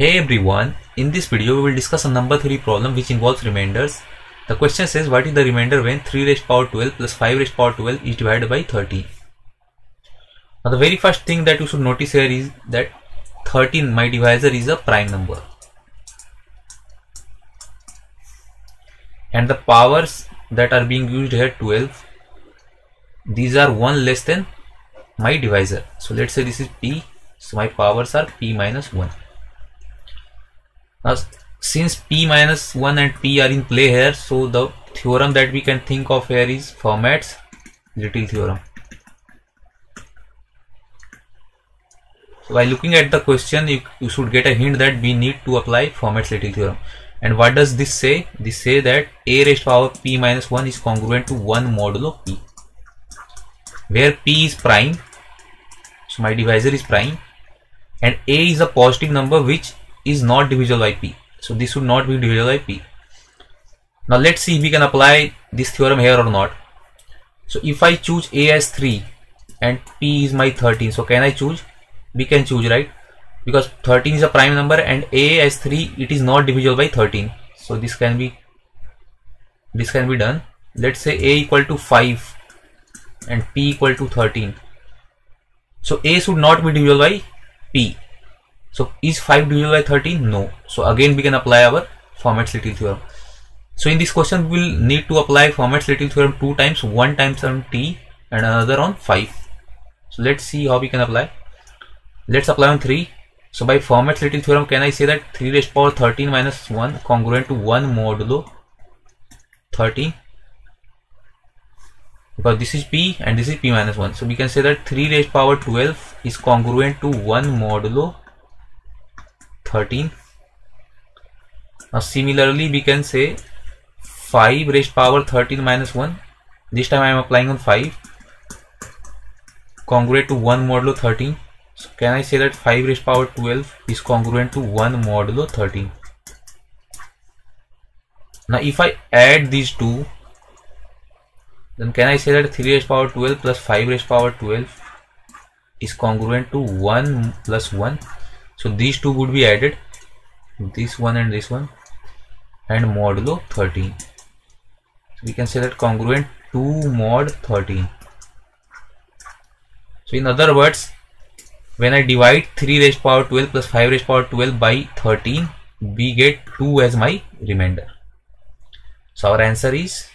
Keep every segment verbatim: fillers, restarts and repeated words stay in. Hey everyone, in this video we will discuss a number theory problem which involves remainders. The question says what is the remainder when three raised power twelve plus five raised power twelve is divided by thirty. Now the very first thing that you should notice here is that thirteen, my divisor, is a prime number. And the powers that are being used here, twelve, these are one less than my divisor. So let's say this is P, so my powers are P minus one. Now since P minus one and P are in play here, so the theorem that we can think of here is Fermat's Little Theorem. So by looking at the question, you, you should get a hint that we need to apply Fermat's Little Theorem. And what does this say? This say that a raised power P minus one is congruent to one modulo P, where P is prime, so my divisor is prime, and a is a positive number which is not divisible by P, so this should not be divisible by P. Now let's see if we can apply this theorem here or not. So if I choose a as three and P is my thirteen, so can I choose? We can choose, right? Because thirteen is a prime number and a as three, it is not divisible by thirteen, so this can be this can be done. Let's say a equal to five and P equal to thirteen, so a should not be divisible by P. So is five divided by thirteen? No. So again we can apply our Fermat's Little Theorem. So in this question we will need to apply Fermat's Little Theorem two times, one times on T and another on five. So let's see how we can apply. Let's apply on three. So by Fermat's Little Theorem, can I say that three raised power thirteen minus one congruent to one modulo thirteen? Because this is P and this is P minus one. So we can say that three raised power twelve is congruent to one modulo thirteen. Now similarly we can say five raised power thirteen minus one, this time I am applying on five, congruent to one modulo thirteen. So can I say that five raised power twelve is congruent to one modulo thirteen? Now if I add these two, then can I say that three raised power twelve plus five raised power twelve is congruent to one plus one? So these two would be added, this one and this one, and modulo thirteen. So we can say that congruent to mod thirteen. So in other words, when I divide three raised power twelve plus five raised power twelve by thirteen, we get two as my remainder. So our answer is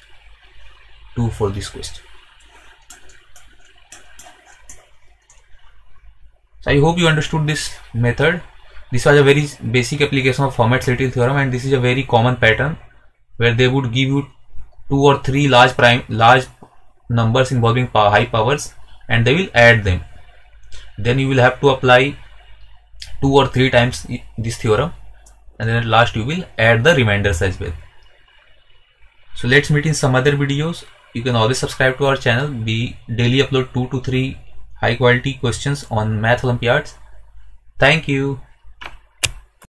two for this question. So I hope you understood this method. This was a very basic application of Fermat's Little Theorem, and this is a very common pattern where they would give you two or three large prime large numbers involving power, high powers, and they will add them. Then you will have to apply two or three times this theorem, and then at last you will add the remainders as well. So let's meet in some other videos. You can always subscribe to our channel. We daily upload two to three high quality questions on Math Olympiads. Thank you.